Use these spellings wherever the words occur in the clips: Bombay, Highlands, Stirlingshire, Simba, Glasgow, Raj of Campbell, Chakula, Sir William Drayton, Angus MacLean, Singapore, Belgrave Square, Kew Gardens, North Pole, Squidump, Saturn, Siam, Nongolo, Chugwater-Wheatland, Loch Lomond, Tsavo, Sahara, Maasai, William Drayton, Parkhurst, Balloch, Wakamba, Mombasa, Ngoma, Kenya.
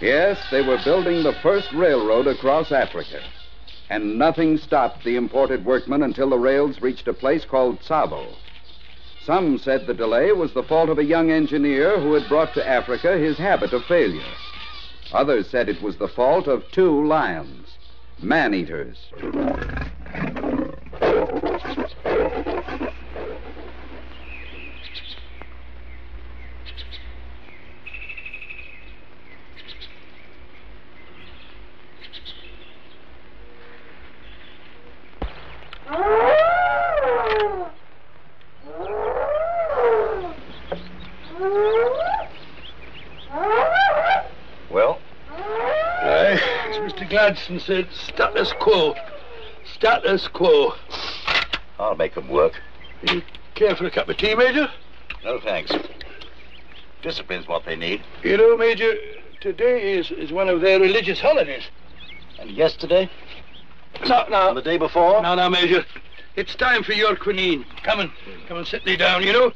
Yes, they were building the first railroad across Africa. And nothing stopped the imported workmen until the rails reached a place called Tsavo. Some said the delay was the fault of a young engineer who had brought to Africa his habit of failure. Others said it was the fault of two lions, man-eaters. Gladstone said, status quo. Status quo. I'll make them work. You care for a cup of tea, Major? No, thanks. Discipline's what they need. You know, Major, today is one of their religious holidays. And yesterday? No. And the day before? No, Major. It's time for your quinine. Come and sit me down, you know.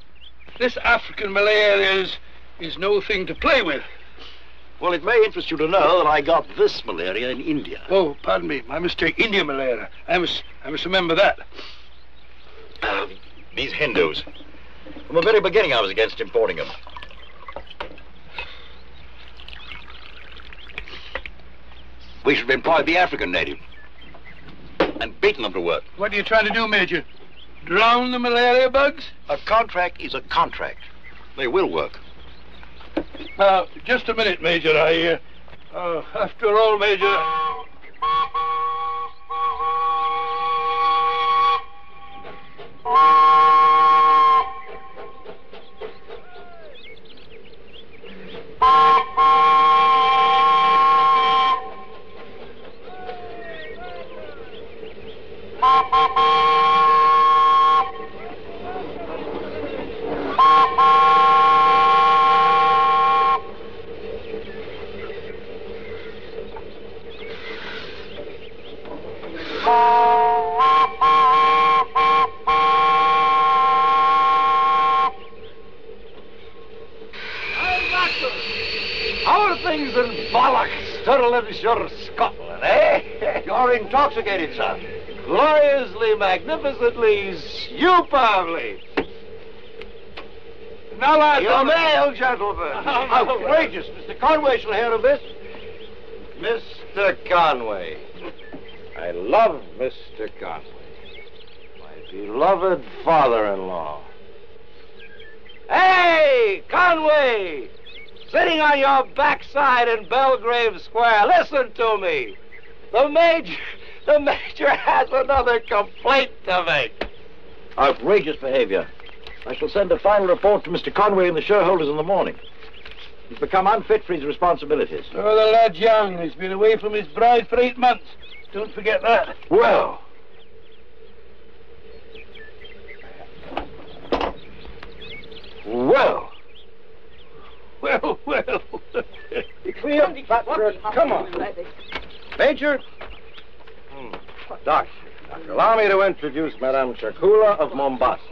This African malaria is no thing to play with. Well, it may interest you to know that I got this malaria in India. Oh, pardon me, my mistake. India malaria. I must remember that. These Hindus. From the very beginning, I was against importing them. We should have employed the African native and beaten them to work. What are you trying to do, Major? Drown the malaria bugs? A contract is a contract. They will work. Now, just a minute, Major, after all, Major... You're Scotland, eh? You're intoxicated, sir. Gloriously, magnificently, superbly. Now, lads, your male gentleman. Outrageous. Mr. Conway shall hear of this. Mr. Conway. I love Mr. Conway. My beloved father-in-law. Hey, Conway! Sitting on your backside in Belgrave Square. Listen to me. The Major has another complaint to make. Outrageous behavior. I shall send a final report to Mr. Conway and the shareholders in the morning. He's become unfit for his responsibilities. Oh, the lad's young. He's been away from his bride for 8 months. Don't forget that. Well. Well. Well. Come on. Major. Doctor, allow me to introduce Madame Chakula of Mombasa.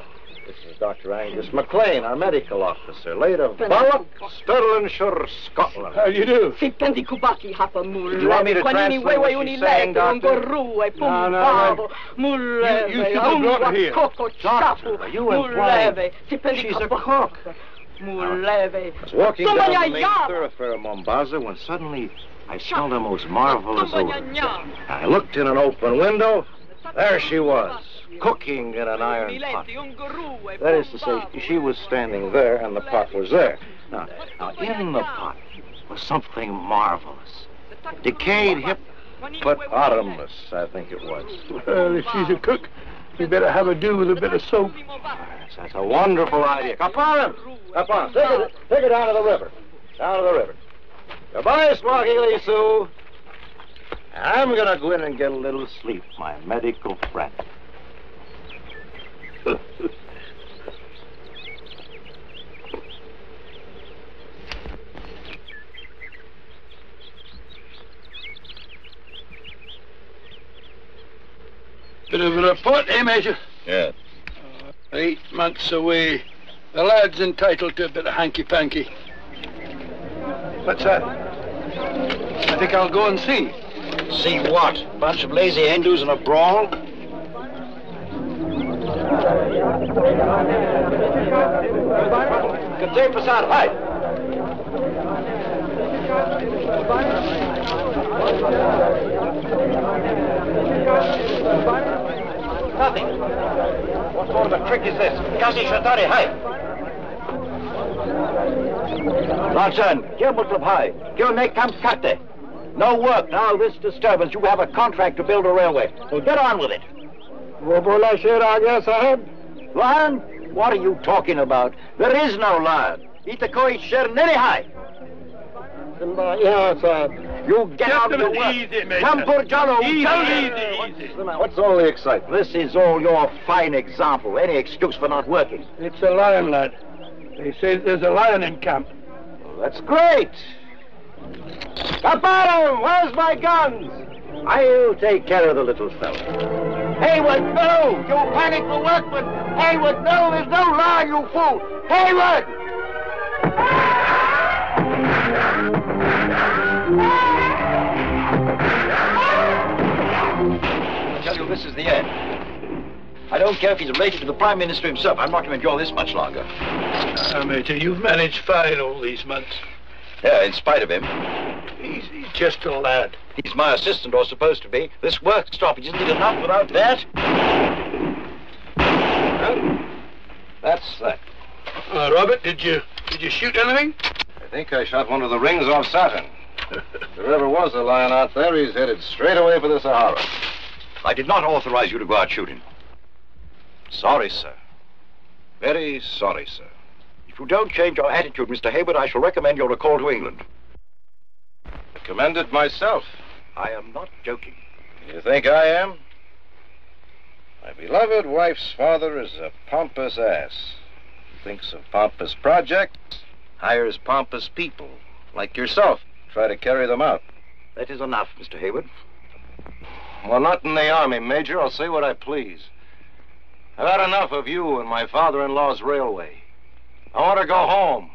This is Dr. Angus MacLean, our medical officer, late of Balloch, Stirlingshire, Scotland. How do you do? You want me to translate what she's saying, Doctor? No. You should have brought her here. Doctor, are you implying she's a cook? I was walking down the main thoroughfare of Mombasa when suddenly I smelled a most marvelous odor. I looked in an open window. There she was, cooking in an iron pot. That is to say, she was standing there and the pot was there. Now in the pot was something marvelous. Decayed hip, but bottomless, I think it was. Well, if she's a cook, we better have a do with a bit of soap. That's a wonderful idea. Come on. Take her down to the river. Goodbye, Smoggy Lee Sue. I'm going to go in and get a little sleep, my medical friend. Bit of a report, eh, Major? Yeah. 8 months away. The lad's entitled to a bit of hanky-panky. What's that? think I'll go and see. See what? A bunch of lazy Hindus in a brawl? Nothing. What sort of a trick is this? Kasi Shatari, hai. Larson, kill Muslim hai. Kill me kam kate. No work now, this disturbance. You have a contract to build a railway. So get on with it. Wo bola sher aa gaya, sahib? Lion? What are you talking about? There is no lion. Ita koi sher nahi hai. Yeah, sir. You get out of the way. Easy, mate. Come, Burjalo. Easy. What's all the excitement? This is all your fine example. Any excuse for not working? It's a lion, lad. They say there's a lion in camp. Well, that's great. Caparo, where's my guns? I'll take care of the little fellow. Hayward, no! You panic the workman. Hayward, no! There's no lion, you fool. Hayward! I tell you, this is the end. I don't care if he's related to the Prime Minister himself. I'm not going to endure this much longer. Now, Mater, you've managed fine all these months. Yeah, in spite of him. He's just a lad. He's my assistant, or supposed to be. This work stoppage isn't enough without that. Well, that's that. Robert, did you shoot anything? I think I shot one of the rings off Saturn. If there ever was a lion out there, he's headed straight away for the Sahara. I did not authorize you to go out shooting. Sorry, sir. Very sorry, sir. If you don't change your attitude, Mr. Hayward, I shall recommend your recall to England. I commended myself. I am not joking. You think I am? My beloved wife's father is a pompous ass. He thinks of pompous projects, hires pompous people, like yourself. Try to carry them out. That is enough, Mr. Hayward. Well, not in the army, Major. I'll say what I please. I've had enough of you and my father-in-law's railway. I want to go home.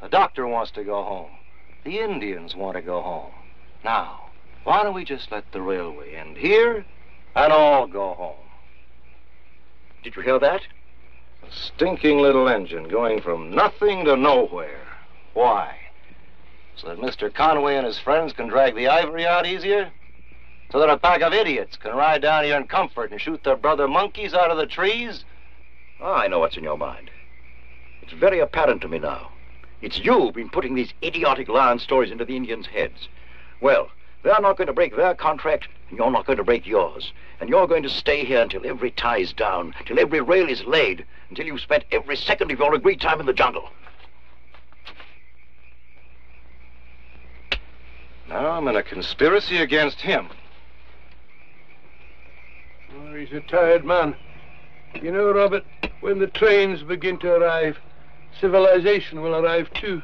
The doctor wants to go home. The Indians want to go home. Now, why don't we just let the railway end here and all go home? Did you hear that? A stinking little engine going from nothing to nowhere. Why? So that Mr. Conway and his friends can drag the ivory out easier? So that a pack of idiots can ride down here in comfort and shoot their brother monkeys out of the trees? Oh, I know what's in your mind. It's very apparent to me now. It's you who've been putting these idiotic lion stories into the Indians' heads. Well, they're not going to break their contract, and you're not going to break yours. And you're going to stay here until every tie's down, till every rail is laid, until you've spent every second of your agreed time in the jungle. Now I'm in a conspiracy against him. Oh, he's a tired man. You know, Robert, when the trains begin to arrive, civilization will arrive too.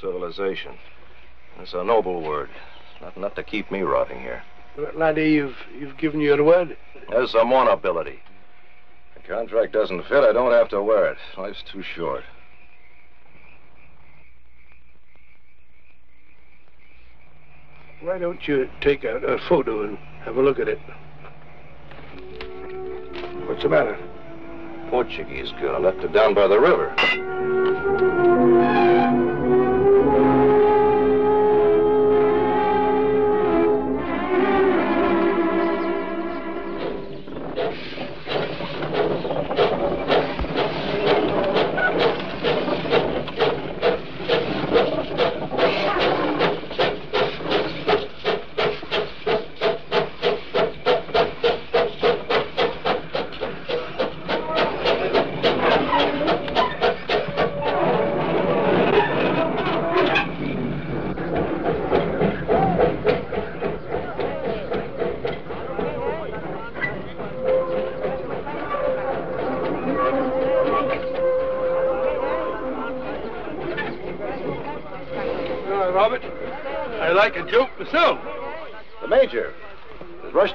Civilization. That's a noble word. Not enough to keep me rotting here. But, laddie, you've given your word. There's some one-ability. The contract doesn't fit, I don't have to wear it. Life's too short. Why don't you take a photo and have a look at it? What's the matter? Portuguese girl left her down by the river.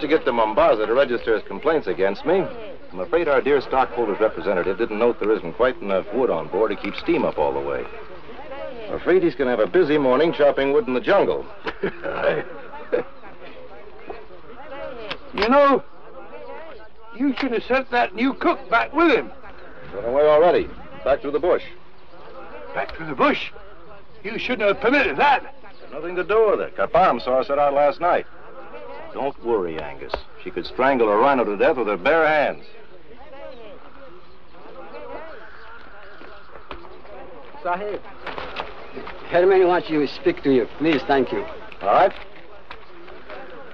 To get to Mombasa to register his complaints against me. I'm afraid our dear stockholder's representative didn't note there isn't quite enough wood on board to keep steam up all the way. I'm afraid he's going to have a busy morning chopping wood in the jungle. You know, you should have sent that new cook back with him. He's gone away already. Back through the bush. Back through the bush? You shouldn't have permitted that. Nothing to do with it. Kapam saw her set out last night. Don't worry, Angus. She could strangle a rhino to death with her bare hands. Sahib, Herman wants you to speak to you. Please, thank you. All right.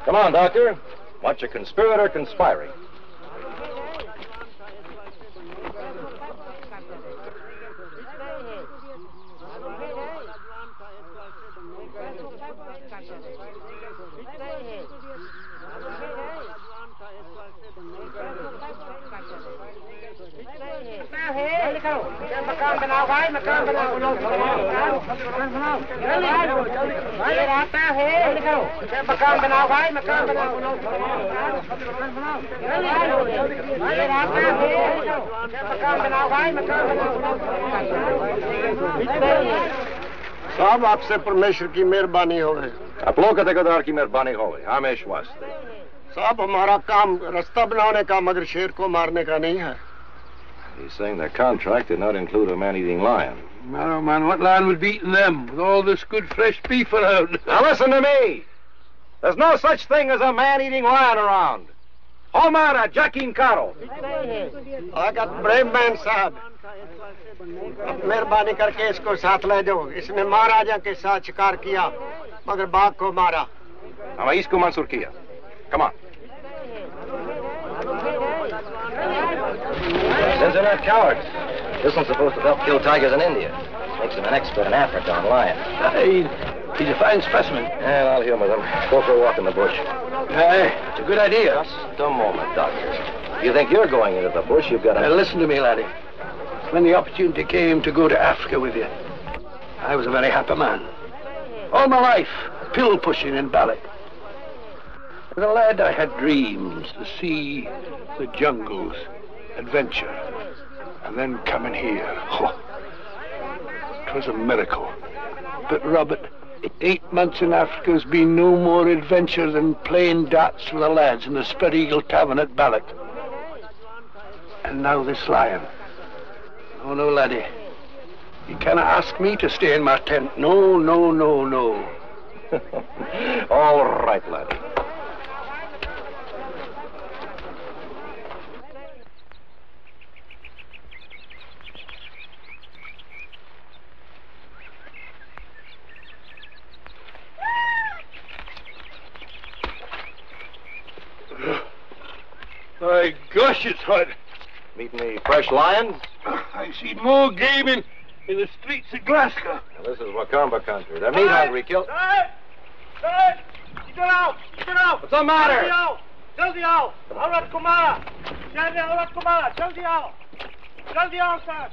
Come on, Doctor. Watch a conspirator conspiring. साहब आपसे परमेश्वर की मेहरबानी हो गई आप लोगों के तकदीर की मेहरबानी हो गई हमेश वास्ते साहब हमारा काम रास्ता बनाने का मगर शेर को मारने का नहीं है. He's saying their contract did not include a man-eating lion. No, man, what lion would be eating them with all this good fresh beef around? Now listen to me. There's no such thing as a man-eating lion around. Omar Jakin Karo. I got brave man, Saab. Meherbani karke isko saath le jao. Isne Maharaja ke saath shikar kiya, magar baag ko mara. Hum isko mansur kiya. Come on. Since they're not cowards. This one's supposed to help kill tigers in India. Makes him an expert in Africa on lions. He's a fine specimen. And I'll humor them. Go for a walk in the bush. Hey, it's a good idea. Just a moment, Doctor. If you think you're going into the bush, you've got to... Now, listen to me, laddie. When the opportunity came to go to Africa with you, I was a very happy man. All my life, pill-pushing in Balloch. As a lad, I had dreams. The sea, the jungles... adventure, and then coming here. Oh, 'twas a miracle. But Robert, 8 months in Africa has been no more adventure than playing darts with the lads in the Spread Eagle Tavern at Balloch. And now this lion. Oh no, laddie, you cannot ask me to stay in my tent. No, no, no, no. All right, laddie. My gosh, it's hot. Meeting any fresh lions? I see more game in the streets of Glasgow. Now, this is Wakamba country. They're meat hungry. Kill. Sir! You get out! What's the matter? Jaldi out! Aurat Kumara! Jaldi out, sir!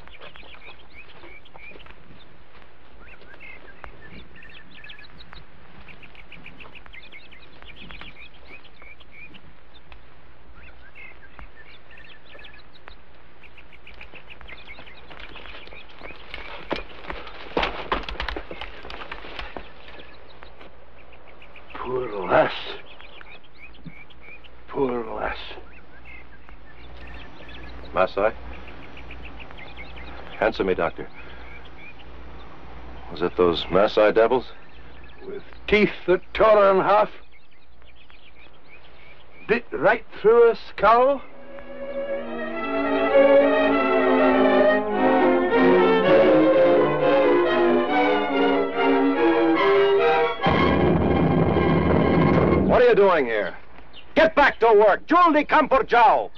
Poor lass. Maasai? Answer me, Doctor. Was it those Maasai devils? With teeth that tore her in half? Bit right through her skull? What are you doing here? Get back to work. Juldi Kampur Jao.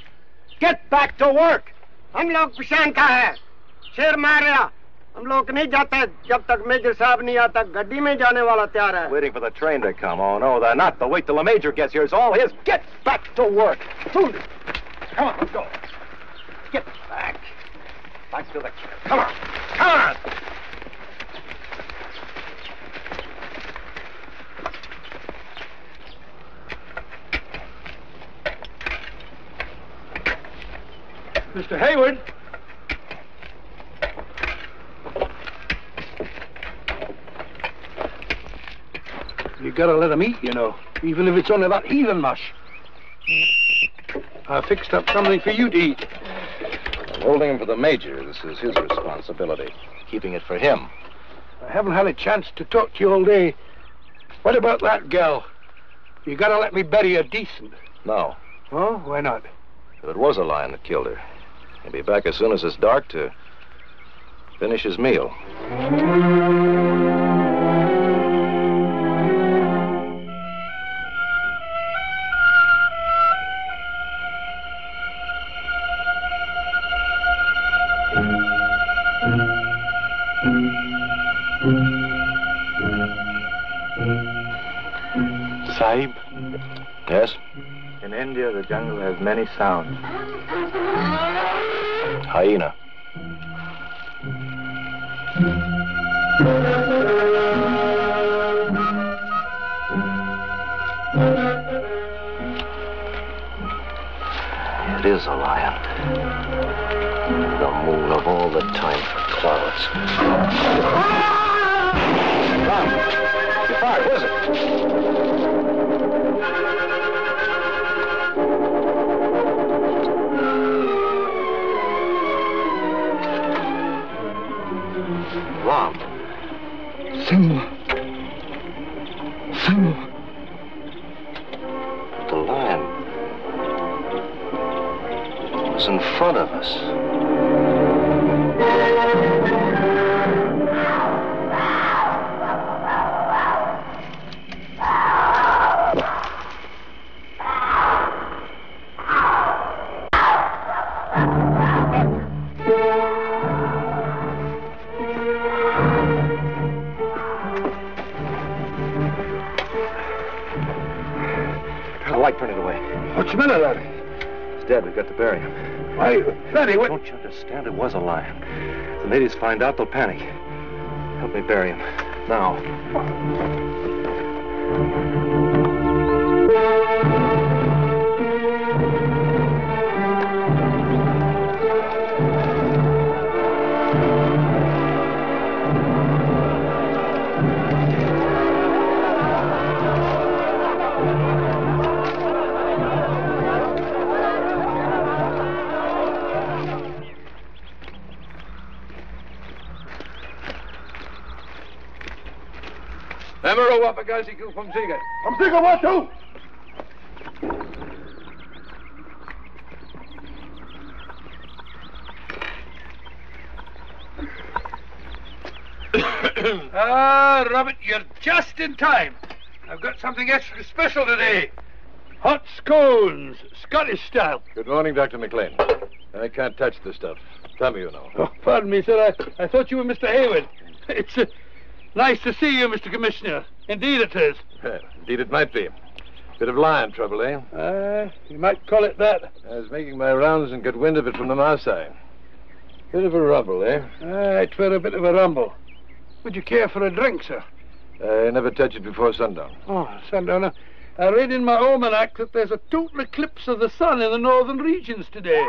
Get back to work. हम लोग पिशान का है. शेर मार रहा. हम लोग नहीं जाते जब तक मेजर साहब नहीं आता. गड्डी में जाने वाला तैयार है. Waiting for the train to come. Oh no, they're not. They'll wait till the major gets here. It's all his. Get back to work. Juldi. Come on, let's go. Get back. Back to the camp. Come on. Mr. Hayward. You gotta let them eat, you know, even if it's only that heathen mush. I fixed up something for you to eat. I'm holding him for the Major. This is his responsibility, keeping it for him. I haven't had a chance to talk to you all day. What about that girl? You gotta let me bury her decent. No. Oh, why not? If it was a lion that killed her, he'll be back as soon as it's dark to finish his meal. Sahib? Yes? In India, the jungle has many sounds. Hyena. It is a lion. The moon of all the time for clouds. Come. You're fired. What is it? Ram. Simba. Simba. The lion was in front of us. We've got to bury him. Why, Fanny, what? Don't you understand? It was a lion. If the natives find out, they'll panic. Help me bury him. Now. From Ziga, what to? Ah, Robert, you're just in time. I've got something extra special today. Hot scones, Scottish style. Good morning, Dr. MacLean. I can't touch this stuff. Tell me, you know. Oh, pardon me, sir. I thought you were Mr. Hayward. It's nice to see you, Mr. Commissioner. Indeed it is. Indeed it might be. Bit of lion trouble, eh? You might call it that. I was making my rounds and got wind of it from the Maasai. Bit of a rumble, eh? It were a bit of a rumble. Would you care for a drink, sir? I never touch it before sundown. Oh, sundowner. I read in my almanac that there's a total eclipse of the sun in the northern regions today.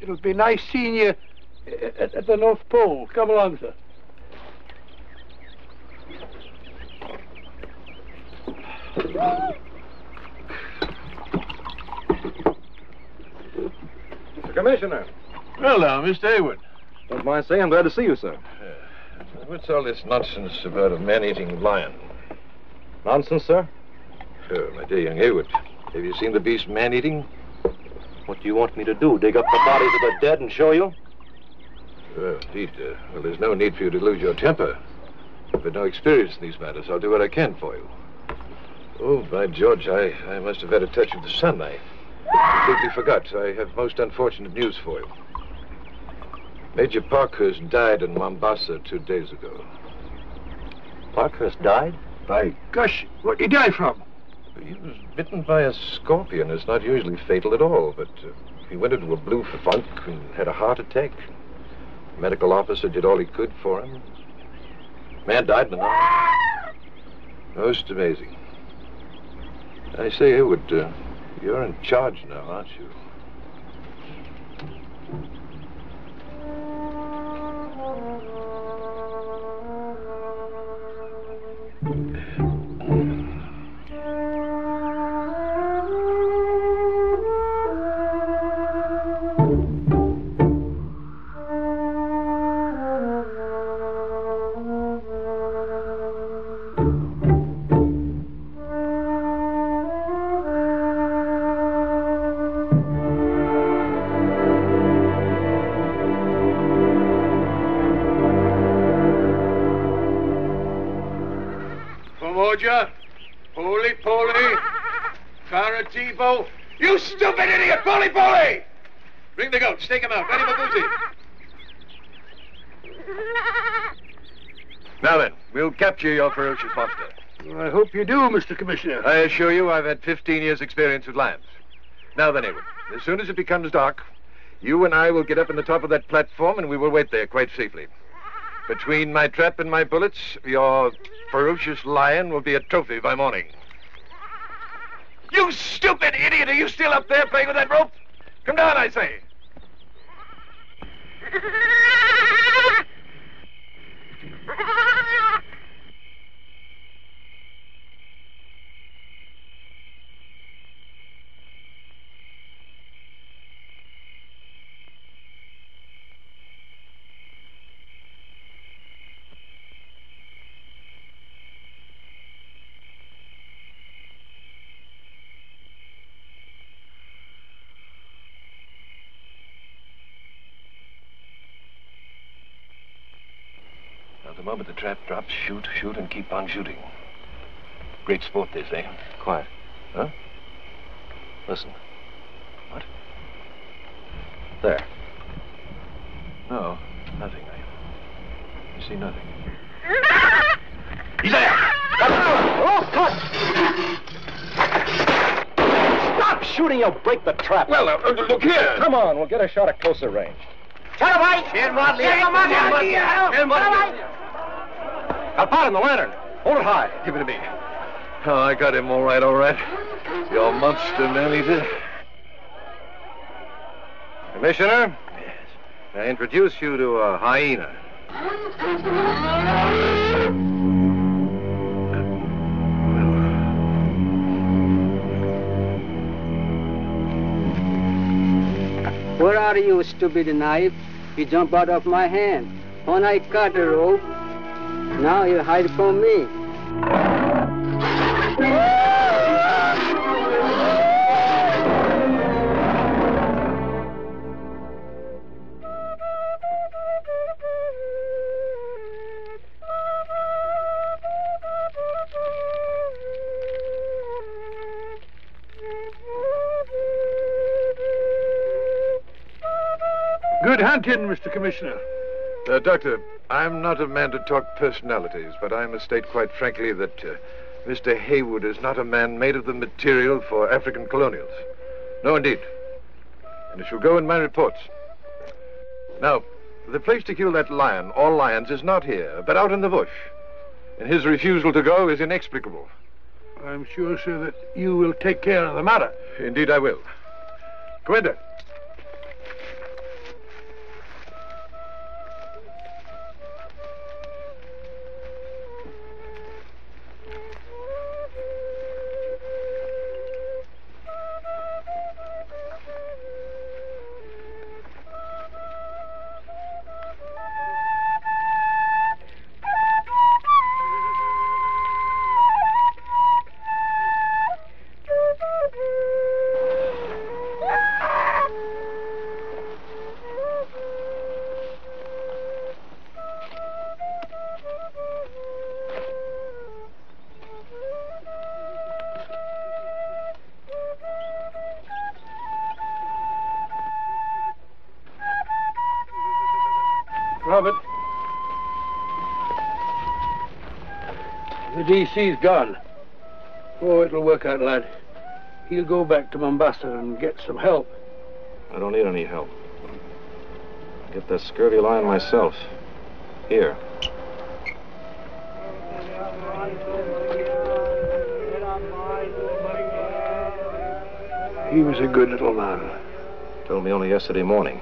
It'll be nice seeing you at the North Pole. Come along, sir. Mr. Commissioner. Well, now, Mr. Hayward. Don't mind saying I'm glad to see you, sir. What's all this nonsense about a man-eating lion? Nonsense, sir? Sure, my dear young Hayward. Have you seen the beast man-eating? What do you want me to do, dig up the bodies of the dead and show you? Well, indeed. Well, there's no need for you to lose your temper. I've had no experience in these matters. I'll do what I can for you. Oh, by George, I must have had a touch of the sun. I completely forgot. I have most unfortunate news for you. Major Parkhurst died in Mombasa 2 days ago. Parkhurst died? By gosh, what did he die from? He was bitten by a scorpion. It's not usually fatal at all, but he went into a blue funk and had a heart attack. The medical officer did all he could for him. Man died in an hour. Most amazing. I say, Hayward, you're in charge now, aren't you? You stupid idiot! Polly, Polly! Bring the goat, stake him out, ready Mabuzi. Now then, we'll capture your ferocious monster. Well, I hope you do, Mr. Commissioner. I assure you I've had 15 years' experience with lions. Now then, Edward, as soon as it becomes dark, you and I will get up on the top of that platform and we will wait there quite safely. Between my trap and my bullets, your ferocious lion will be a trophy by morning. You stupid idiot! Are you still up there playing with that rope? Come down, I say. The moment the trap drops, shoot, shoot, and keep on shooting. Great sport, they say. Quiet. Huh? Listen. What? There. No, nothing. You see nothing. He's there! Stop shooting, you'll break the trap. Well, look here. Come on, we'll get a shot at closer range. Tell him, Mike! Tell him, I'll pot him the lantern. Hold it high. Give it to me. Oh, I got him all right, all right. Your monster nearly did. Commissioner? Yes. I introduce you to a hyena. Where are you, stupid knife? You jump out of my hand. When I cut the rope, now you hide from me. Good hunting, Mr. Commissioner. Doctor, I'm not a man to talk personalities, but I must state quite frankly that Mr. Haywood is not a man made of the material for African colonials. No, indeed. And it shall go in my reports. Now, the place to kill that lion, or lions, is not here, but out in the bush. And his refusal to go is inexplicable. I'm sure, sir, that you will take care of the matter. Indeed, I will. Commander. DC's gone. Oh, it'll work out, lad. He'll go back to Mombasa and get some help. I don't need any help. I'll get that scurvy lion myself. Here. He was a good little man. Told me only yesterday morning.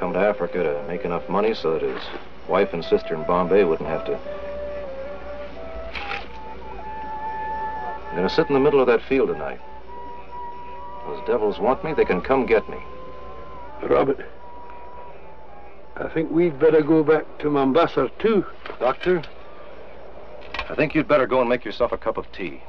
Come to Africa to make enough money so that his wife and sister in Bombay wouldn't have to... I'm going to sit in the middle of that field tonight. Those devils want me, they can come get me. Robert, I think we'd better go back to Mombasa too. Doctor, I think you'd better go and make yourself a cup of tea.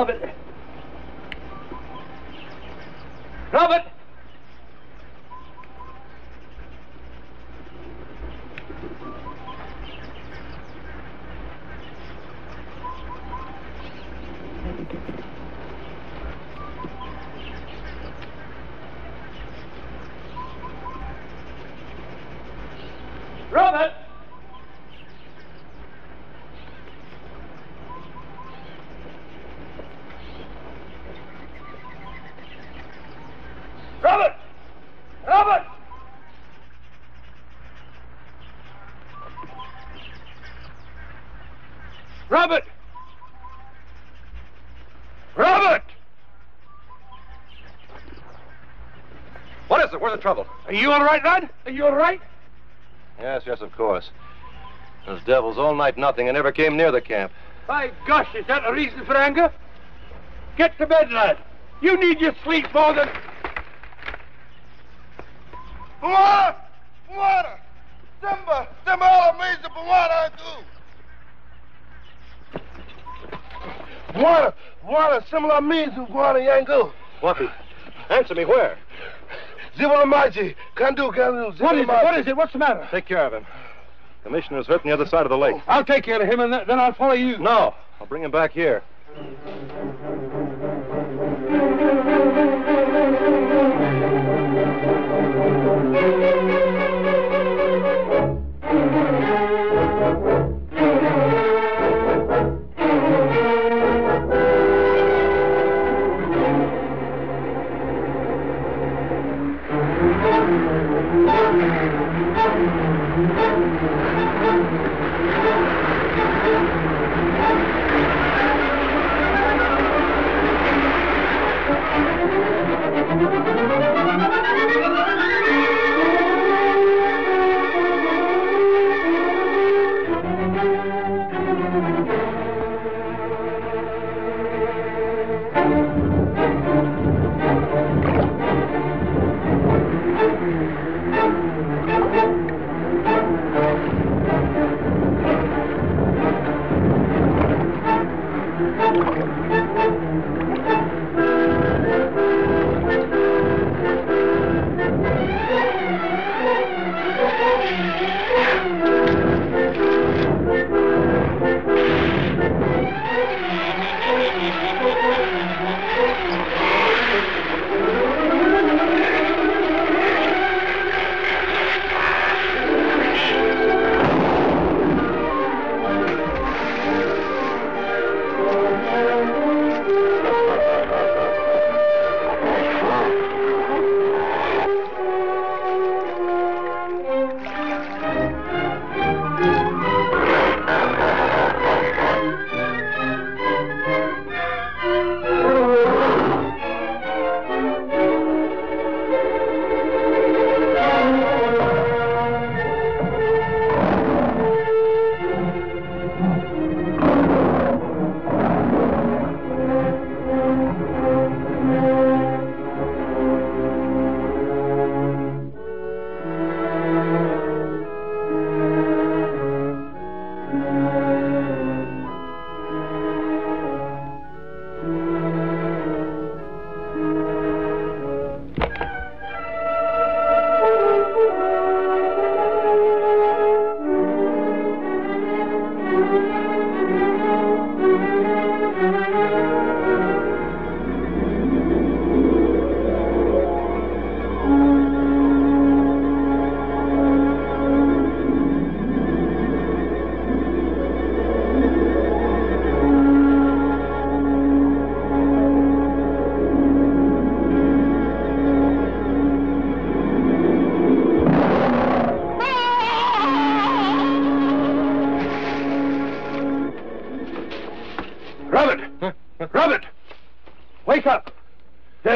Robert! Robert! What is it? Where's the trouble? Are you all right, Rod? Are you all right? Yes, of course. Those devils all night nothing and never came near the camp. By gosh, is that a reason for anger? Get to bed, lad. You need your sleep more than... Buwana! Simba! Simba always the Buwana do! Guana, similar means of Guana Yango. Wapi, answer me, where? Zibalamaji, Kandu, Kandu, Zibalamaji. What is it? What's the matter? Take care of him. Commissioner's hurt on the other side of the lake. I'll take care of him and then I'll follow you. No, I'll bring him back here.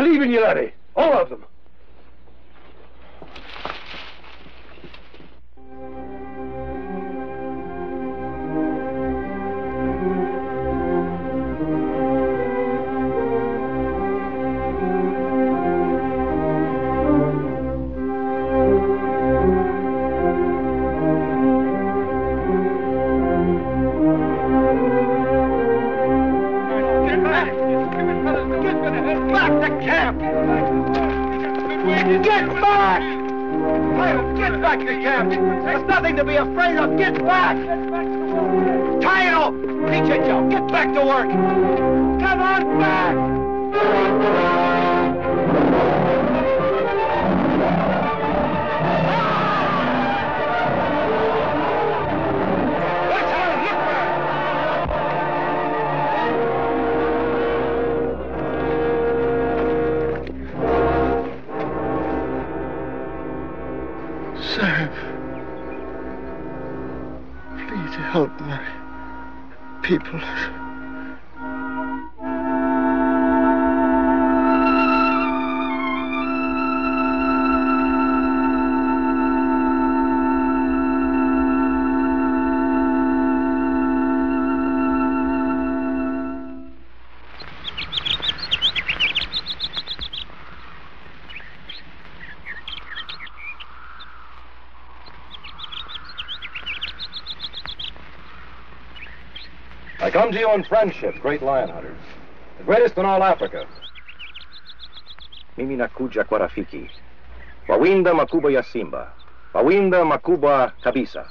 believe in you, laddie. All of them. Come to you in friendship, great lion hunters, the greatest in all Africa. Mimi nakuja kwa rafiki, wawinda makuba ya simba, wawinda makuba kabisa.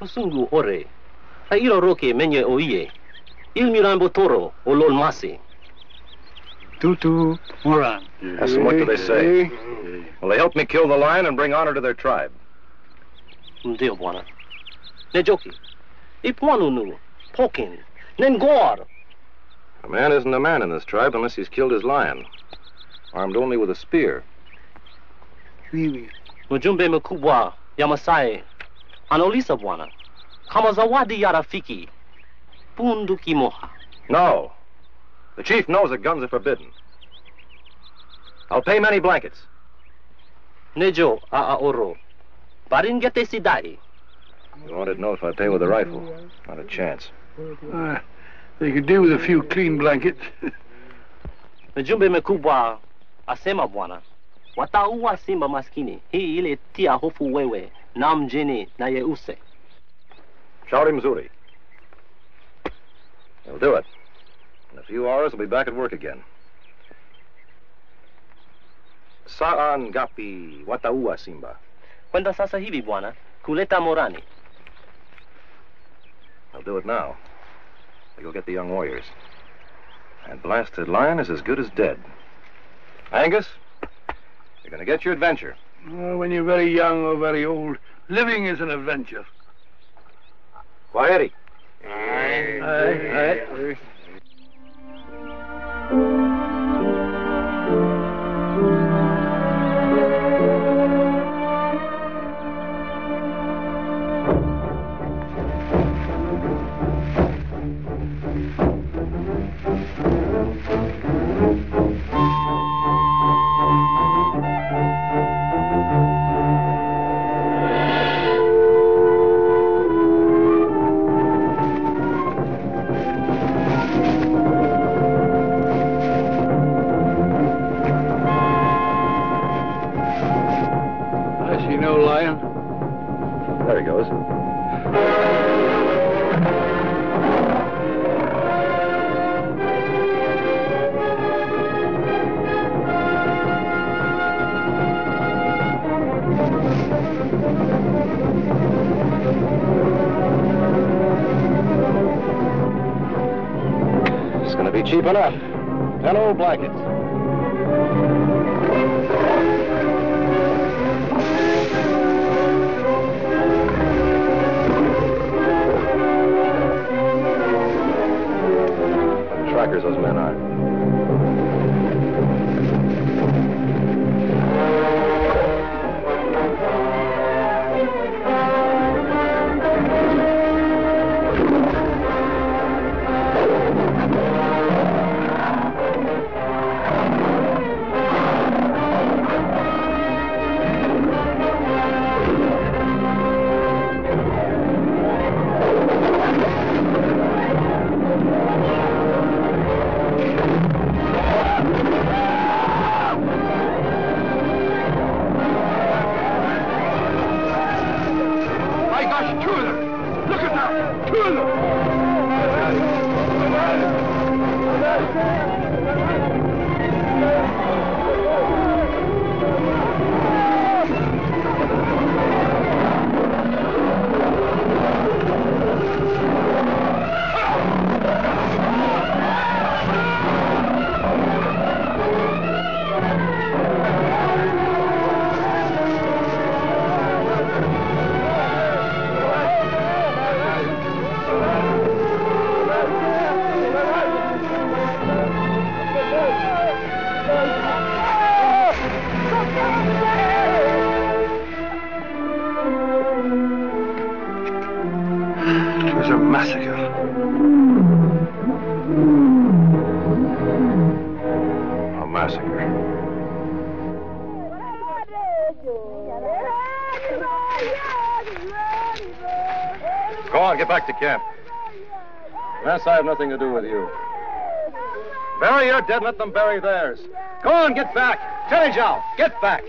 Usungu ore, hailo roke menye oie, ilmirambo toro olol masi. Tutu moran. Ask them what do they say. Will they help me kill the lion and bring honor to their tribe? Ndio bwana. Nejoki, ipuanunu. Poking, Nengor. A man isn't a man in this tribe unless he's killed his lion, armed only with a spear. Mimi, Mujumbe Mkubwa, Yamasai, Anolisa Bwana, Kamazawadi Yarafiki, Punduki Moha. No, the chief knows that guns are forbidden. I'll pay many blankets. Nejo Aaoro, Baringete Sidai. You wanted to know if I pay with a rifle. Not a chance. They could do with a few clean blankets. Mjumbe mkubwa asema bwana. Watauwa simba maskini. Hii ile tia hofu wewe na mjini na yeuse. Shauri mzuri. They'll do it. In a few hours, we'll be back at work again. Saa ngapi watauwa simba? Kwenda sasa hivi bwana. Kuleta morani. I'll do it now. They go get the young warriors. That blasted lion is as good as dead. Angus, you're going to get your adventure. Well, when you're very young or very old, living is an adventure. Quieti. Aye. Aye. Aye. Aye. Enough. 10 old blankets. Trackers, those men are. gosh, two of them! Look at that! Two of them. Camp. Maasai, I have nothing to do with you. Bury your dead, let them bury theirs. Go on, get back. Terijal, get back.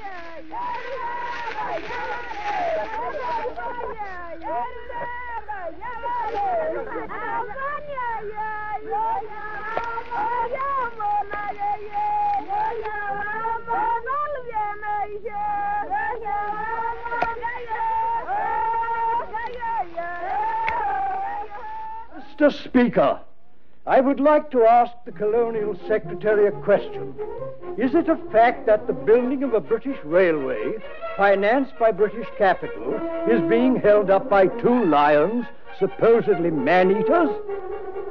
Mr. Speaker, I would like to ask the Colonial Secretary a question. Is it a fact that the building of a British railway, financed by British capital, is being held up by two lions, supposedly man-eaters?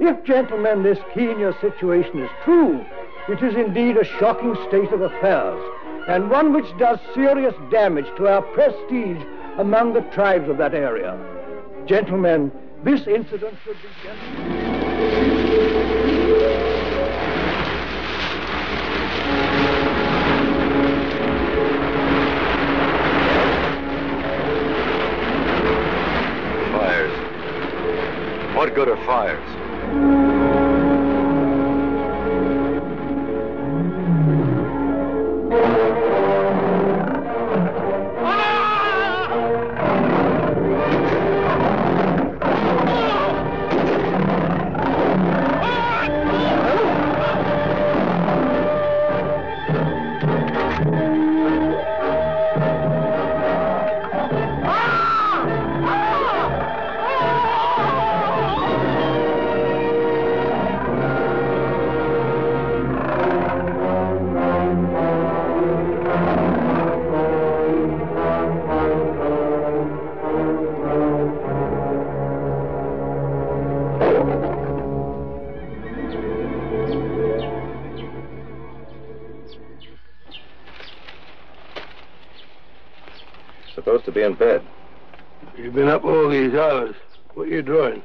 If, gentlemen, this Kenya situation is true, it is indeed a shocking state of affairs, and one which does serious damage to our prestige among the tribes of that area. Gentlemen, this incident should be fires. What good are fires? In bed. You've been up all these hours. What are you drawing?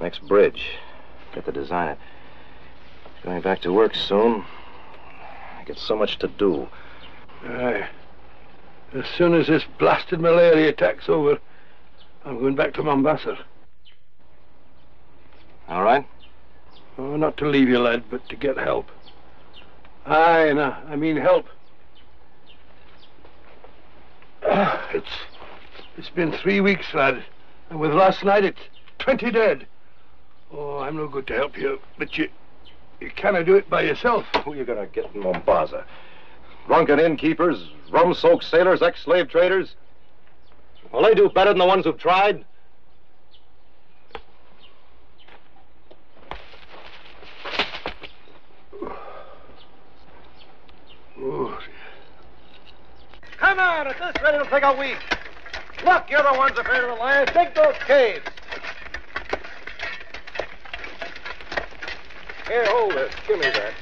Next bridge. Get the design. Going back to work soon. I get so much to do. Aye. As soon as this blasted malaria attack's over, I'm going back to Mombasa. All right? Oh, not to leave you, lad, but to get help. Aye, no, I mean help. It's been 3 weeks, lad, and with last night it's 20 dead. Oh, I'm no good to help you, but you canna do it by yourself. Who are you gonna get in Mombasa? Drunken innkeepers, rum-soaked sailors, ex-slave traders? Well, they do better than the ones who've tried. Oh, come on, if this ready, it'll take a week. Look, you're the ones afraid of the lions. Dig those caves. Here, hold it. Give me that.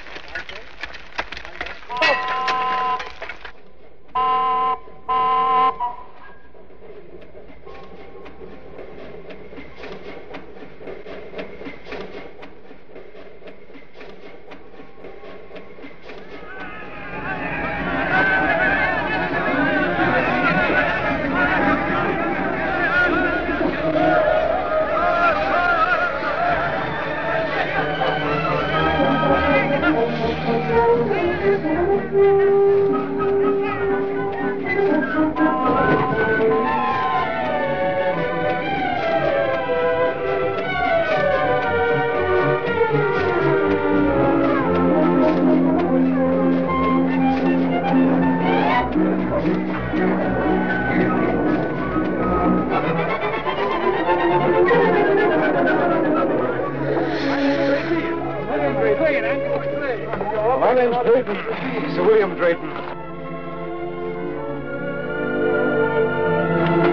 Drayton. Sir William Drayton.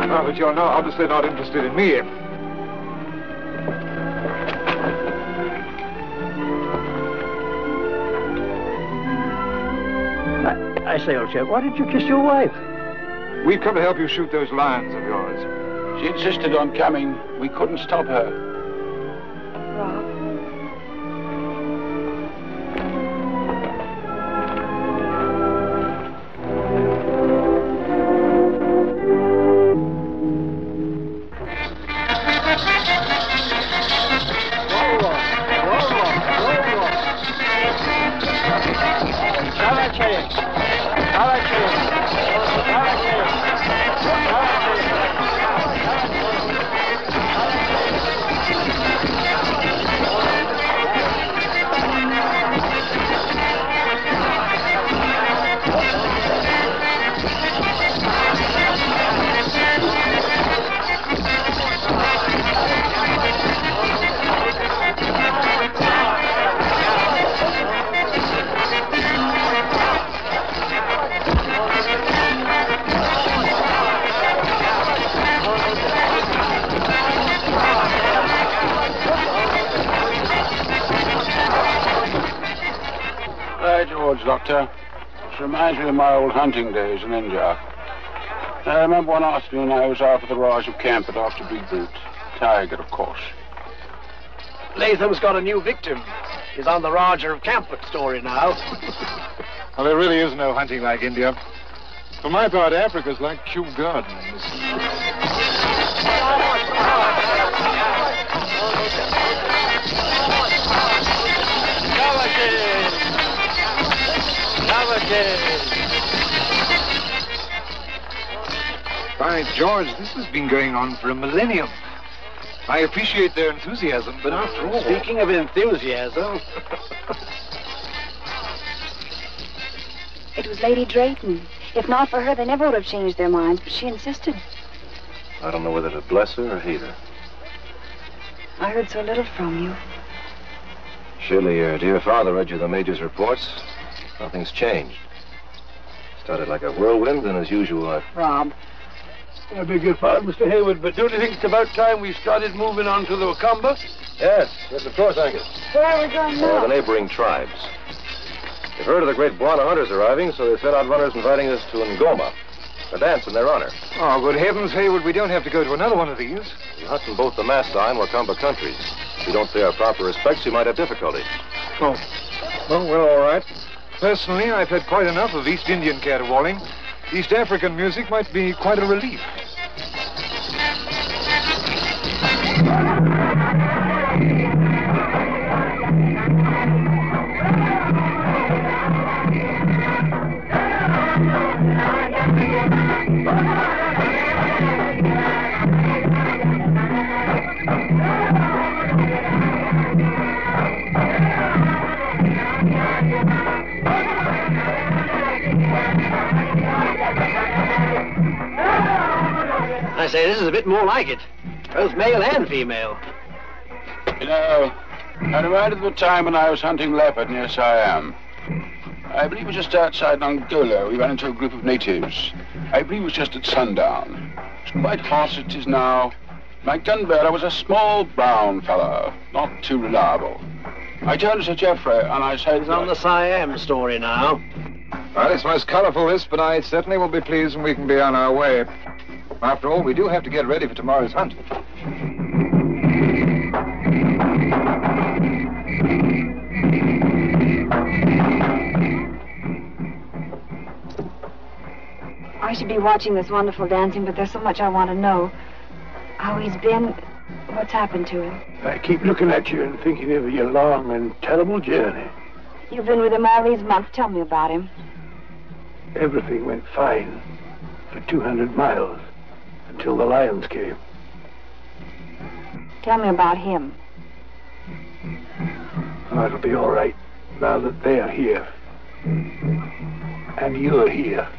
Ah, but you're now obviously not interested in me. I say, old chap, why did you kiss your wife? We've come to help you shoot those lions of yours. She insisted on coming. We couldn't stop her. Doctor, this reminds me of my old hunting days in India. I remember one afternoon I was out with the Raj of Campbell after Big Brute. Tiger, of course. Latham's got a new victim. He's on the Raj of Campbell story now. Well, there really is no hunting like India. For my part, Africa's like Kew Gardens. By George, this has been going on for a millennium. I appreciate their enthusiasm, but after all... Speaking of enthusiasm... It was Lady Drayton. If not for her, they never would have changed their minds, but she insisted. I don't know whether to bless her or hate her. I heard so little from you. Surely your dear father read you the Major's reports. Nothing's changed. Started like a whirlwind, and as usual, Rob. I beg your pardon, Mr. Hayward, but don't you think it's about time we started moving on to the Wakamba? Yes, of course, Angus. Where are we going now? The neighboring tribes. They've heard of the great Bwana hunters arriving, so they sent out runners inviting us to Ngoma, a dance in their honor. Oh, good heavens, Hayward, we don't have to go to another one of these. We hunt in both the Maasai and Wakamba countries. If we don't pay our proper respects, we might have difficulty. Oh. Well, we're all right. Personally, I've had quite enough of East Indian caterwauling. East African music might be quite a relief. I say, this is a bit more like it. Both male and female. You know, I reminded of the time when I was hunting leopard near Siam. I believe it was just outside Nongolo. We ran into a group of natives. I believe it was just at sundown. It's quite hot as it is now. My gun bearer was a small brown fellow, not too reliable. I turned to Sir Geoffrey and I said... He's on the Siam story now. Well, it's most colourful, this, but I certainly will be pleased when we can be on our way. After all, we do have to get ready for tomorrow's hunt. I should be watching this wonderful dancing, but there's so much I want to know. How he's been, what's happened to him. I keep looking at you and thinking of your long and terrible journey. You've been with him all these months. Tell me about him. Everything went fine for 200 miles. Until the lions came. Tell me about him. Oh, it'll be all right now that they're here. And you're here.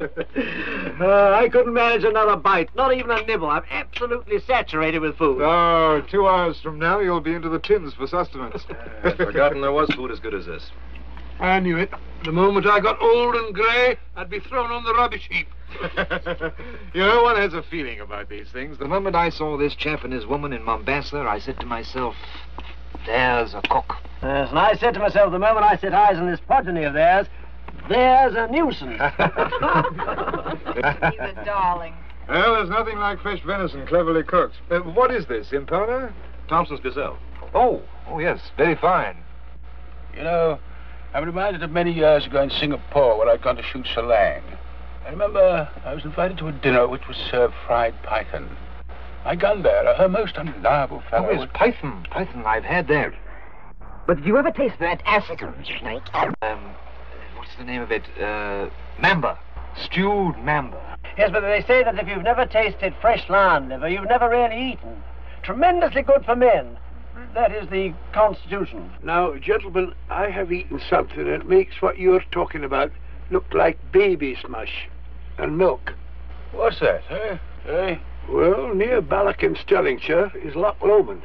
I couldn't manage another bite, not even a nibble. I'm absolutely saturated with food. Oh, 2 hours from now, you'll be into the tins for sustenance. I'd forgotten there was food as good as this. I knew it. The moment I got old and grey, I'd be thrown on the rubbish heap. You know, one has a feeling about these things. The moment I saw this chap and his woman in Mombasa, I said to myself, there's a cook. Yes, and I said to myself, the moment I set eyes on this progeny of theirs, there's a nuisance. He's a darling. Well, there's nothing like fresh venison cleverly cooked. What is this, Impala? Thompson's gazelle. Oh, yes, very fine. You know, I'm reminded of many years ago in Singapore when I'd gone to shoot Selang. I remember I was invited to a dinner which was served fried python. I gunned there, a most unreliable fellow. Oh, yes, python I've had there. But did you ever taste that African snake? What's the name of it? Mamba. Stewed mamba. Yes, but they say that if you've never tasted fresh lion liver, you've never really eaten. Tremendously good for men. That is the constitution. Now, gentlemen, I have eaten something that makes what you're talking about look like baby smush. And milk. What's that, eh? Hey? Well, near Balloch in Stirlingshire is Loch Lomond.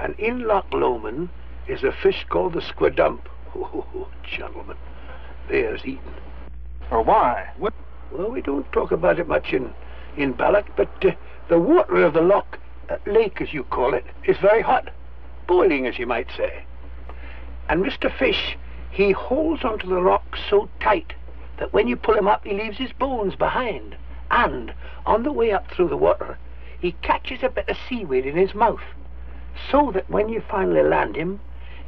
And in Loch Lomond is a fish called the Squidump. Oh, gentlemen, there's eaten. Or why? Well, we don't talk about it much in Balloch, but the water of the lake, as you call it, is very hot. Boiling, as you might say. And Mr. Fish, he holds onto the rock so tight that when you pull him up, he leaves his bones behind. And on the way up through the water, he catches a bit of seaweed in his mouth, so that when you finally land him,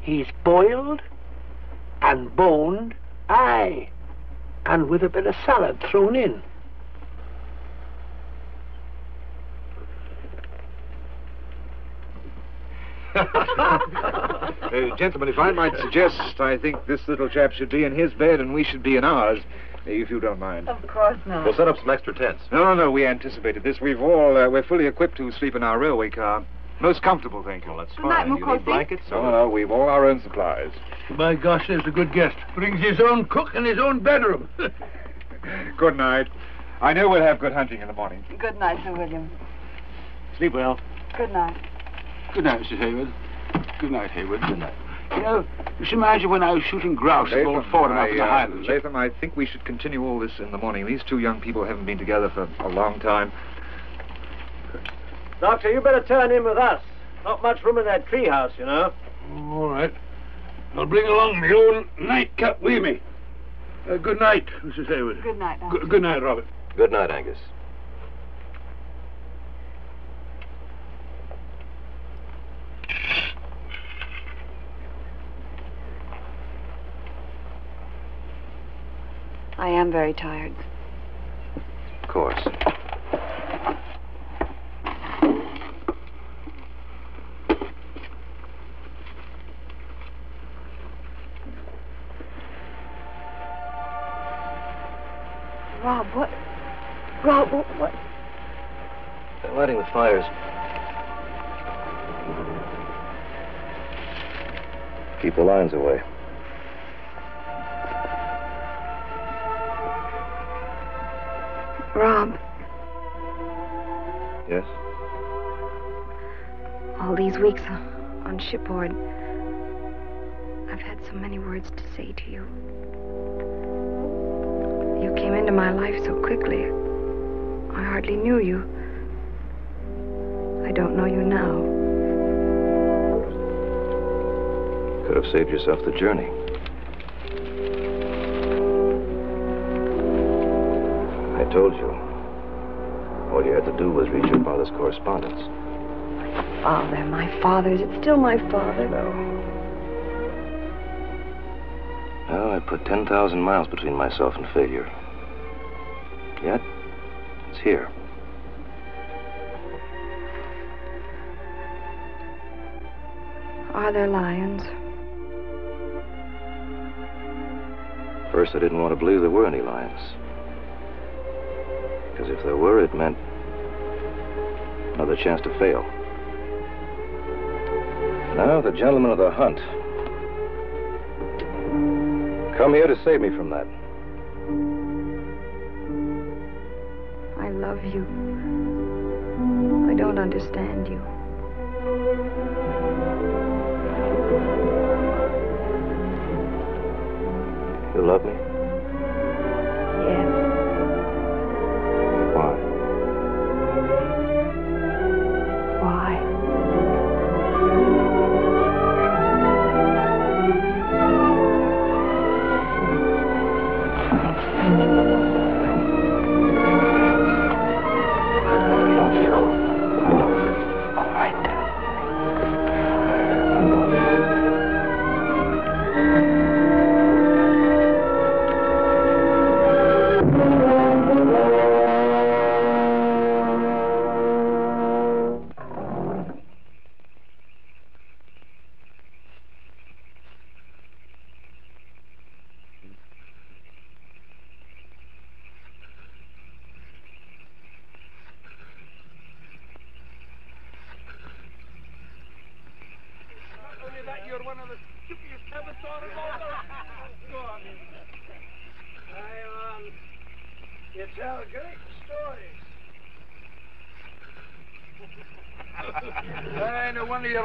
he's boiled and boned, aye, and with a bit of salad thrown in. Gentlemen, if I might suggest, I think this little chap should be in his bed and we should be in ours, if you don't mind. Of course not. We'll set up some extra tents. No, we anticipated this. We're fully equipped to sleep in our railway car. Most comfortable, thank you. Well, that's fine. You need blankets? No, we've all our own supplies. By gosh, there's a good guest. Brings his own cook and his own bedroom. Good night. I know we'll have good hunting in the morning. Good night, Sir William. Sleep well. Good night. Good night, Mrs. Hayward. Good night, Hayward. Good night. You know, just imagine when I was shooting grouse all forward out in the Highlands. Latham, I think we should continue all this in the morning. These two young people haven't been together for a long time. Doctor, you better turn in with us. Not much room in that treehouse, you know. Oh, all right. I'll bring along my own nightcap with me. Good night, Mrs. Hayward. Good night, Doctor. Good night, Robert. Good night, Angus. I am very tired. Of course. Rob, what? Rob, what? They're lighting the fires. Keep the lines away. Rob. Yes? All these weeks on shipboard, I've had so many words to say to you. You came into my life so quickly. I hardly knew you. I don't know you now. Could have saved yourself the journey. I told you. All you had to do was read your father's correspondence. My father. Is it still my father? No. Well, I put 10,000 miles between myself and failure. Yet, it's here. Are there lions? First, I didn't want to believe there were any lions. Because if there were, it meant another chance to fail. Now, the gentleman of the hunt come here to save me from that. love you. I don't understand you. You love me? Yes. Why?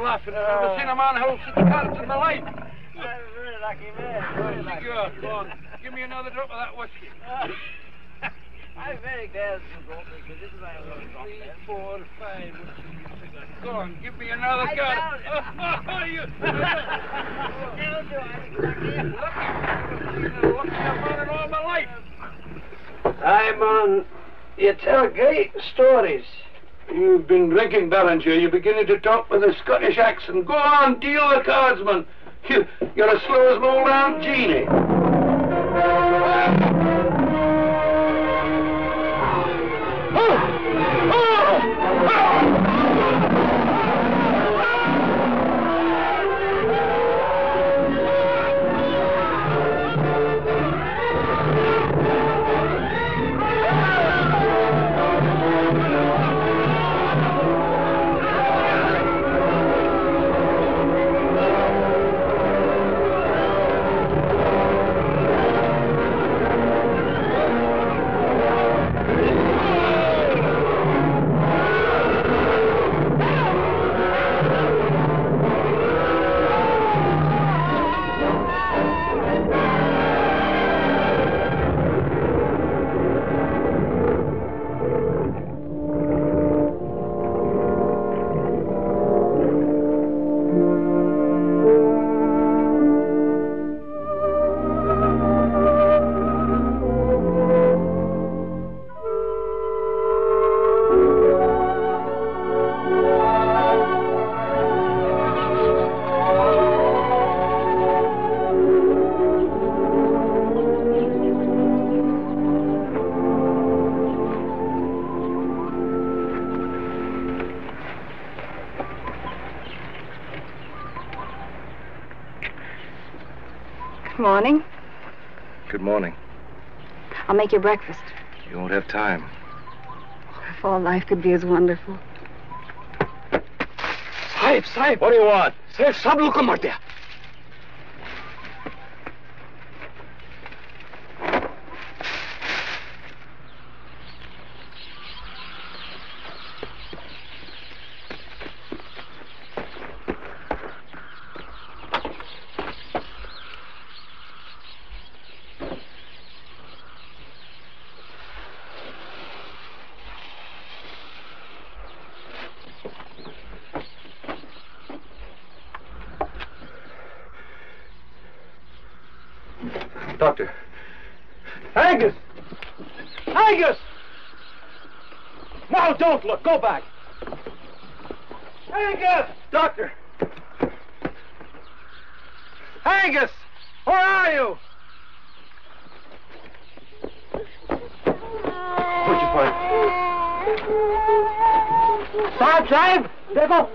I've never seen a man hold such cards in my life. That's a very lucky man. Very lucky. Go on. Give me another drop of that whiskey. I'm very glad you brought me, because this is my little drop. 3, 4, 5. Go on, give me another card. Oh, you. Now do I exactly. Lucky man in all my life. I'm on. You tell great stories. You've been drinking, Ballinger. You're beginning to talk with a Scottish accent. Go on, deal the cards, man. You're as slow as an old-round genie. Good morning. Good morning. I'll make you breakfast. You won't have time. If all life could be as wonderful. Sahib. What do you want? Sahib, sab log ko mar diya. Go back. Angus! Doctor! Angus! Where are you? What'd you find? Sahib! Dekho!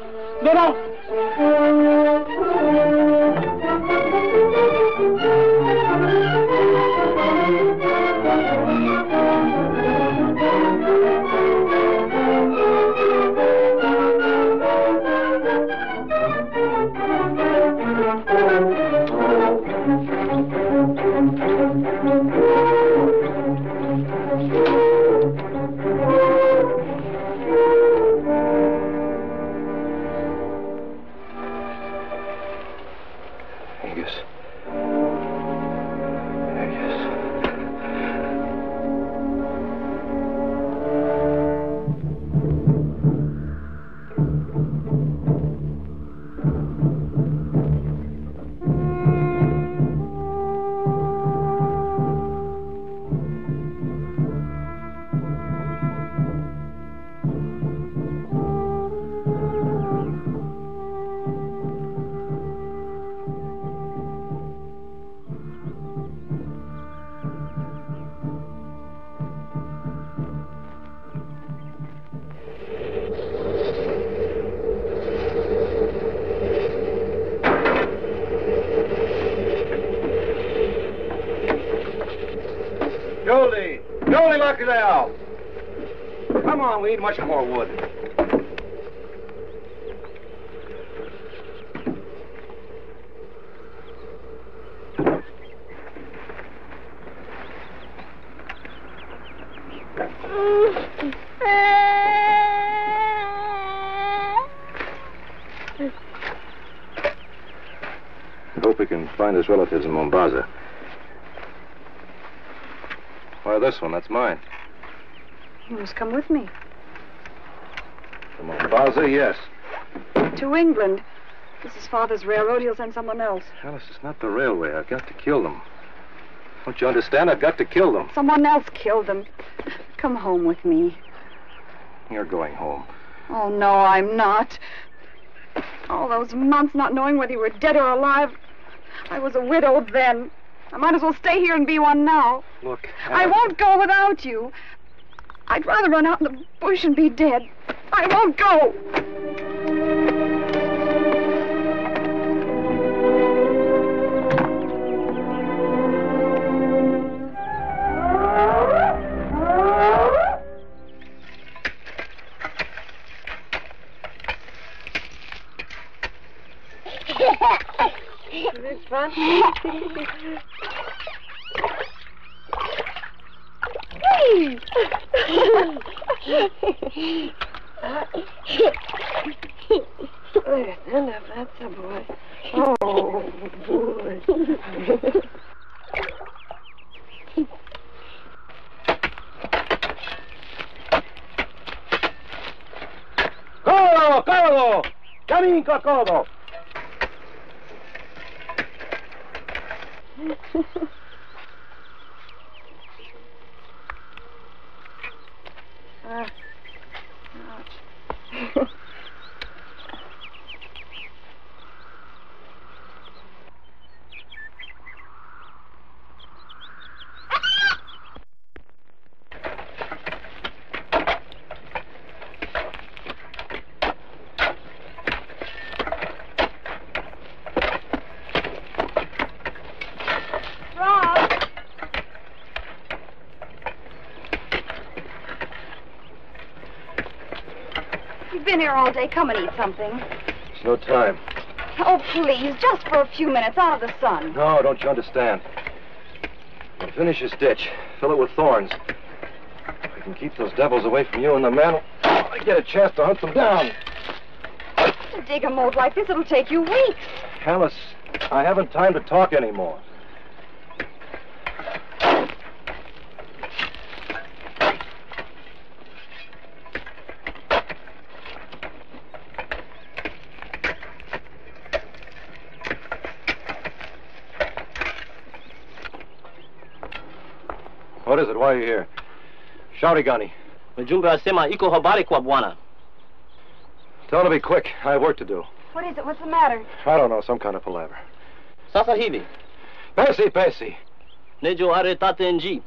crocodile! Come on, we need much more wood. Find his relatives in Mombasa. Why, this one, that's mine. You must come with me. To Mombasa, yes. To England. This is Father's railroad. He'll send someone else. Alice, it's not the railway. I've got to kill them. Don't you understand? I've got to kill them. Someone else killed them. Come home with me. You're going home. Oh, no, I'm not. All those months not knowing whether you were dead or alive... I was a widow then. I might as well stay here and be one now. Look, I won't go without you. I'd rather run out in the bush and be dead. I won't go. That's a boy. Oh, boy. Coro, coro! Caminco, coro! All day. Come and eat something. It's no time. Oh, please, just for a few minutes out of the sun. No, don't you understand? We'll finish this ditch, fill it with thorns. If we can keep those devils away from you and the men, I get a chance to hunt them down. To dig a moat like this, it'll take you weeks. Alice, I haven't time to talk anymore. What is it? Why are you here? Shaurigani. Mjumbe asema iko habari kwa bwana. Tell him to be quick. I have work to do. What is it? What's the matter? I don't know. Some kind of palaver. Sasa hivi. Pesi, pesi. Nejo aretate nji.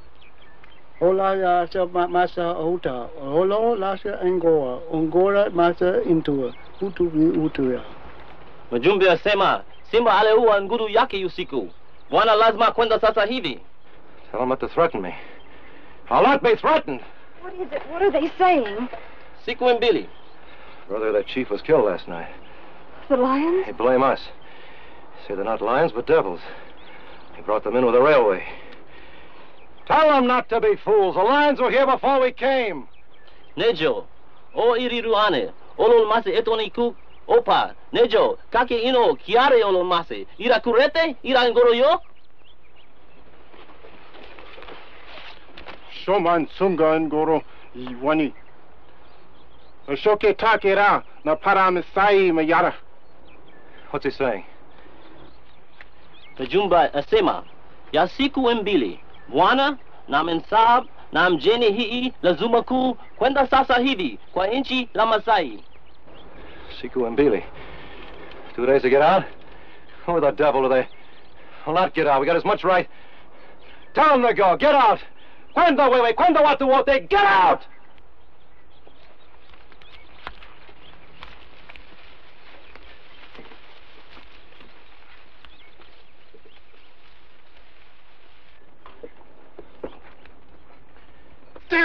Hola lasa masa uta. Hola lasa ngoa. Ongora masa intua. Utubi utuya. Mjumbe asema Simba aleuwa nguru yake usiku. Bwana lazima kwenda sasa hivi. Tell them not to threaten me. I'll not be threatened. What is it? What are they saying? Siku and Billy. Brother, that chief was killed last night. The lions? They blame us. Say they're not lions, but devils. They brought them in with a railway. Tell them not to be fools. The lions were here before we came. Nejo, o iriruane, ololmase etoniku, opa, nejo, kake ino kiare ololmase, ira kurete, ira ngoroyo. Shoman sunga ngoro iwani. Ashoke takera na paramisai mayara. What's he saying? Tajumba asema yasiku mbili bwana na mensab na mjeni hii lazima ku kwenda sasa hivi kwa nchi la Maasai. Siku mbili. 2 days to get out? Oh, the devil are they? I'll not get out. We got as much right. Tell them to go. Get out. Quando, wait, wait, quando, what, what, they get out! Damn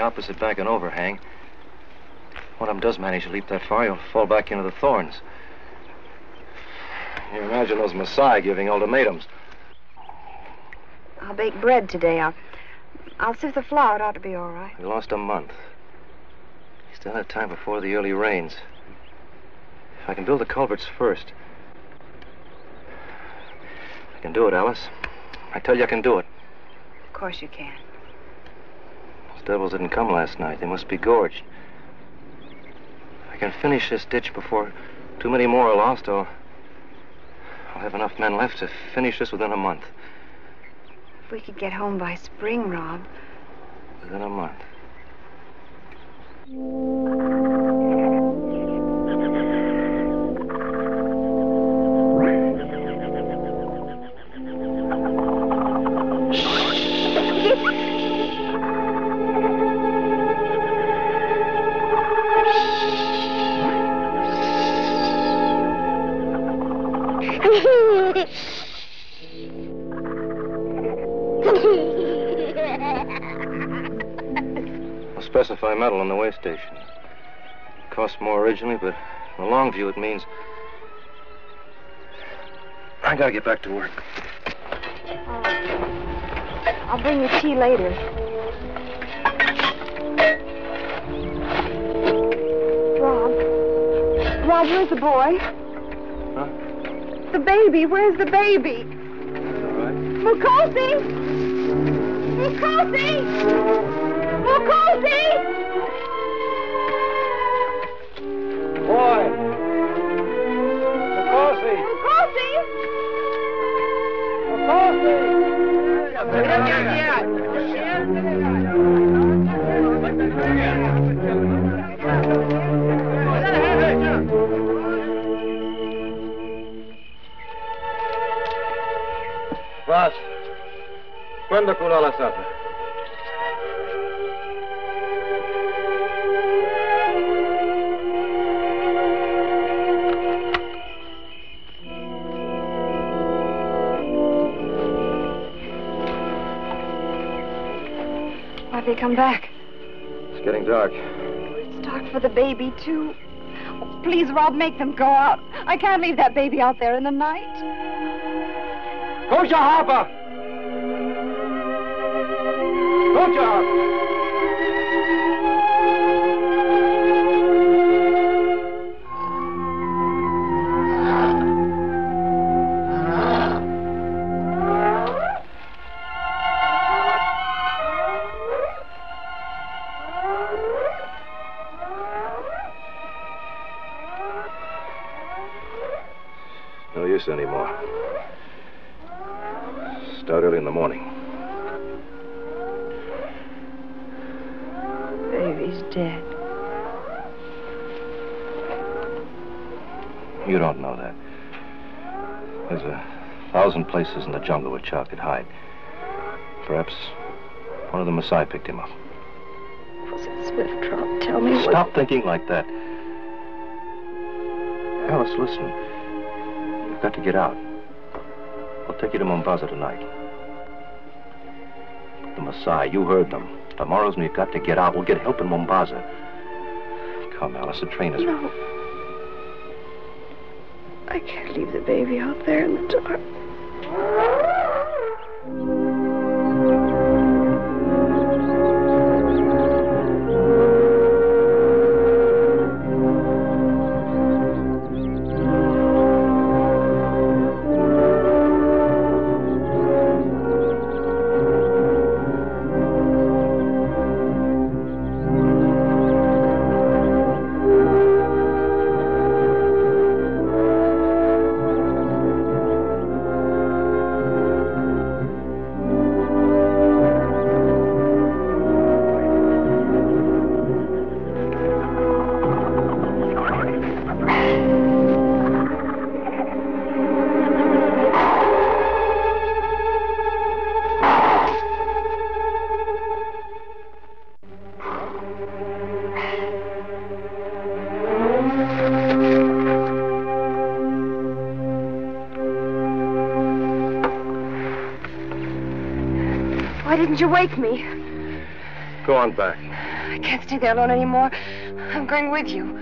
the opposite back an overhang. One of them does manage to leap that far, he'll fall back into the thorns. You imagine those Maasai giving ultimatums. I'll bake bread today. I'll sift the flour. It ought to be all right. We lost a month. We still have time before the early rains. If I can build the culverts first. I can do it, Alice. I tell you I can do it. Of course you can. Those devils didn't come last night. They must be gorged. If I can finish this ditch before too many more are lost, I'll have enough men left to finish this within a month. If we could get home by spring, Rob. Within a month. Specify metal in the way station. It cost more originally, but in the long view it means I gotta get back to work. I'll bring you tea later. Rob, where's the boy? Huh? The baby, where's the baby? All right. Mukosi! Mukosi! Mukosi! Boy! Mukosi! Mukosi! Mukosi! Raj, ¿cuándo cura la sata? They come back. It's getting dark. It's dark for the baby, too. Oh, please, Rob, make them go out. I can't leave that baby out there in the night. Go to harbor! Go to anymore. Start early in the morning. Baby's dead. You don't know that. There's 1,000 places in the jungle where Cha could hide. Perhaps one of the Maasai picked him up. Was it Swift-Trot? Tell me. Stop thinking like that. Alice, listen. Got to get out. I'll take you to Mombasa tonight. The Maasai, you heard them. Tomorrow's when you've got to get out. We'll get help in Mombasa. Come, Alice, the train is... No. I can't leave the baby out there in the dark. Wake me. Go on back. I can't stay there alone anymore. I'm going with you.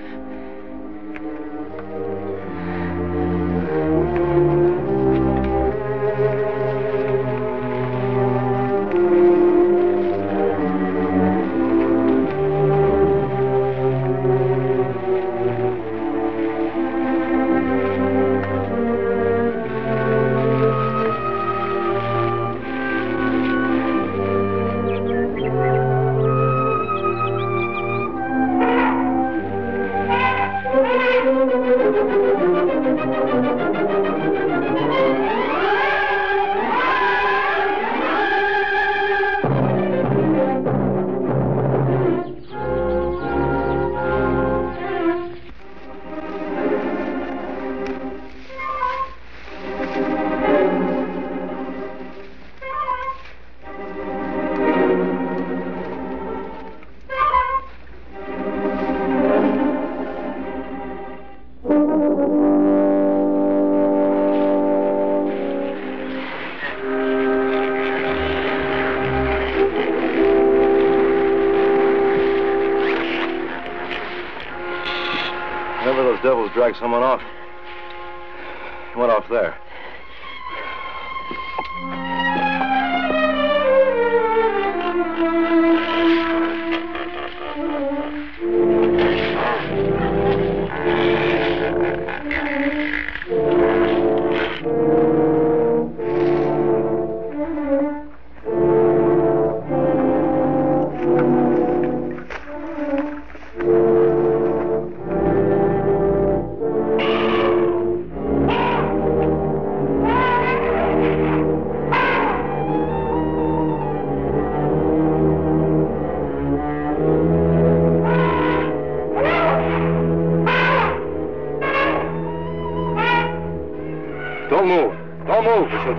Someone off. He went off there.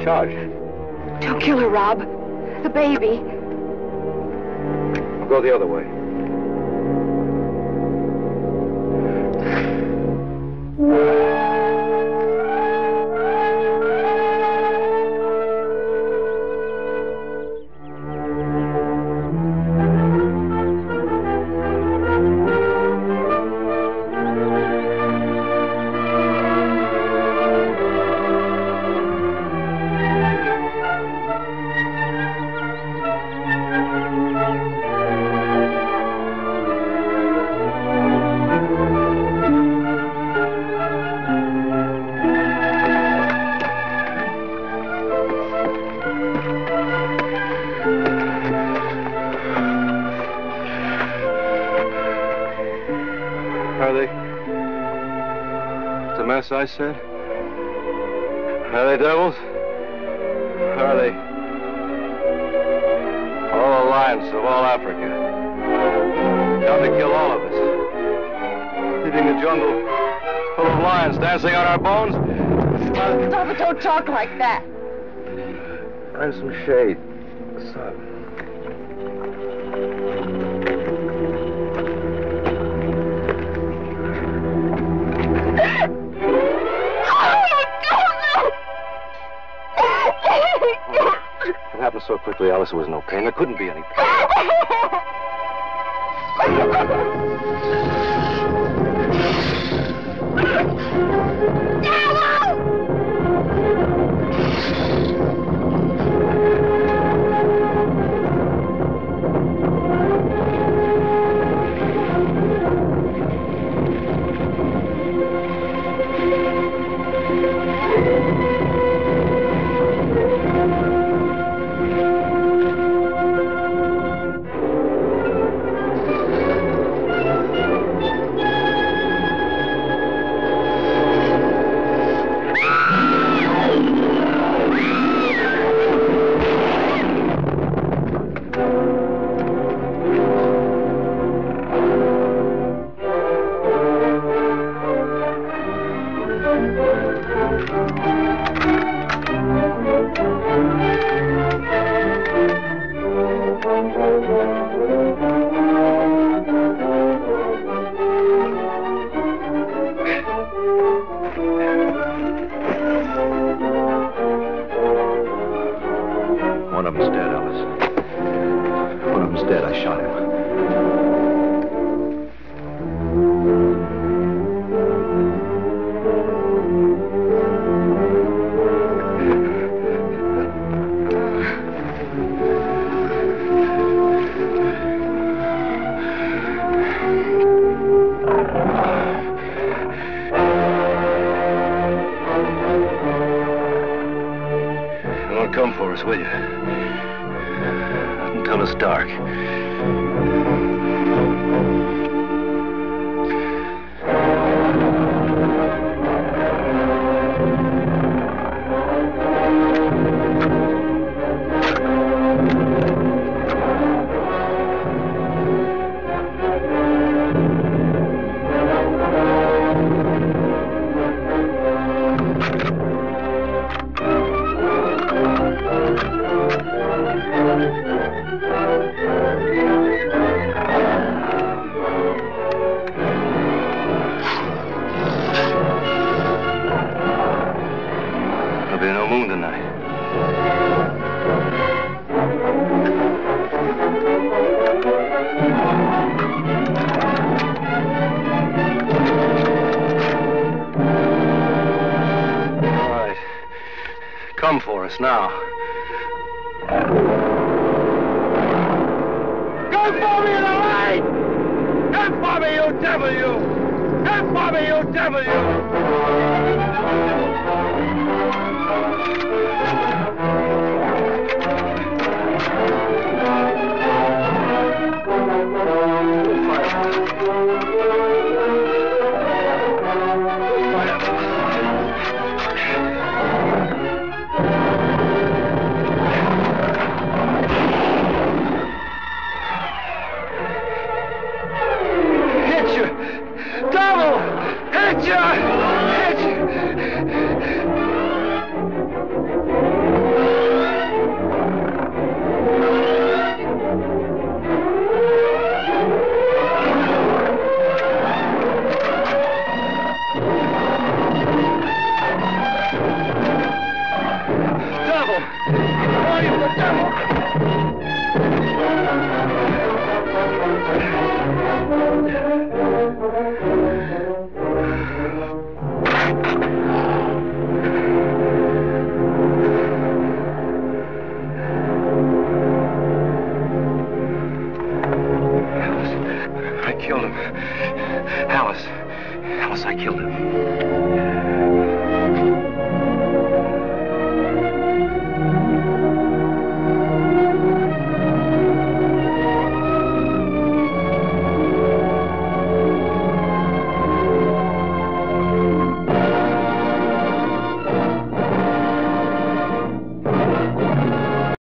Charge. Don't kill her, Rob. The baby. I'll go the other way. I said. Are they devils? Are they? All the lions of all Africa. Come to kill all of us. Leaving the jungle full of lions dancing on our bones. Stop it, don't talk like that. Find some shade. The sun. So quickly, Alice, there was no pain. There couldn't be any pain. come for us, will you? Until it's dark. Now. Go for me in the light! Come for me, you devil, you! Come for me, you devil, you! I killed him. Alice. I killed him.